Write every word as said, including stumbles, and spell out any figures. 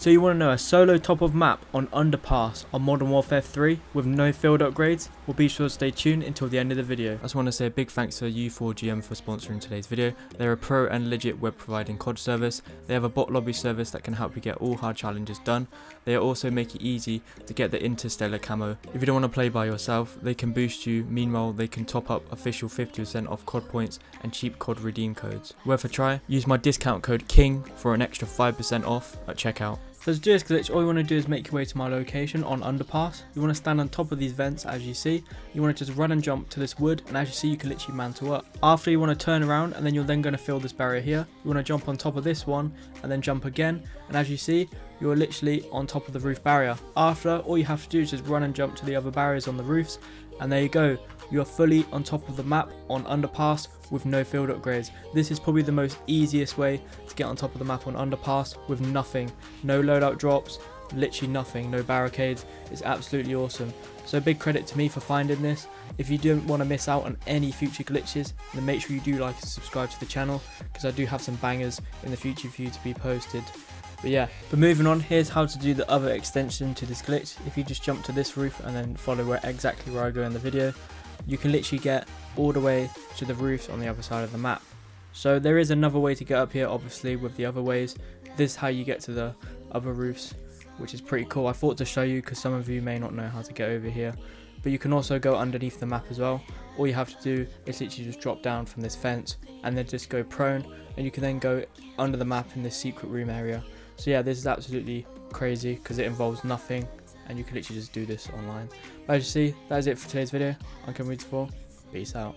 So you want to know a solo top of map on Underpass on Modern Warfare three with no field upgrades? Well, be sure to stay tuned until the end of the video. I just want to say a big thanks to U four G M for sponsoring today's video. They're a pro and legit web providing C O D service. They have a bot lobby service that can help you get all hard challenges done. They also make it easy to get the interstellar camo. If you don't want to play by yourself, they can boost you. Meanwhile, they can top up official fifty percent off C O D points and cheap C O D redeem codes. Worth a try? Use my discount code KING for an extra five percent off at checkout. So to do this glitch, all you want to do is make your way to my location on Underpass. You want to stand on top of these vents as you see. You want to just run and jump to this wood, and as you see you can literally mantle up. After, you want to turn around and then you're then going to fill this barrier here. You want to jump on top of this one and then jump again, and as you see you're literally on top of the roof barrier. After, all you have to do is just run and jump to the other barriers on the roofs, and there you go. You're fully on top of the map on Underpass with no field upgrades. This is probably the most easiest way to get on top of the map on Underpass with nothing. No loadout drops, literally nothing, no barricades. It's absolutely awesome. So big credit to me for finding this. If you don't want to miss out on any future glitches, then make sure you do like and subscribe to the channel, because I do have some bangers in the future for you to be posted. But yeah, but moving on, here's how to do the other extension to this glitch. If you just jump to this roof and then follow where exactly where I go in the video, you can literally get all the way to the roofs on the other side of the map. So there is another way to get up here, obviously, with the other ways. This is how you get to the other roofs, which is pretty cool. I thought to show you because some of you may not know how to get over here. But you can also go underneath the map as well. All you have to do is literally just drop down from this fence and then just go prone, and you can then go under the map in this secret room area. So yeah, this is absolutely crazy because it involves nothing, and you can literally just do this online. But as you see, that is it for today's video. I'm Kingman one two four, peace out.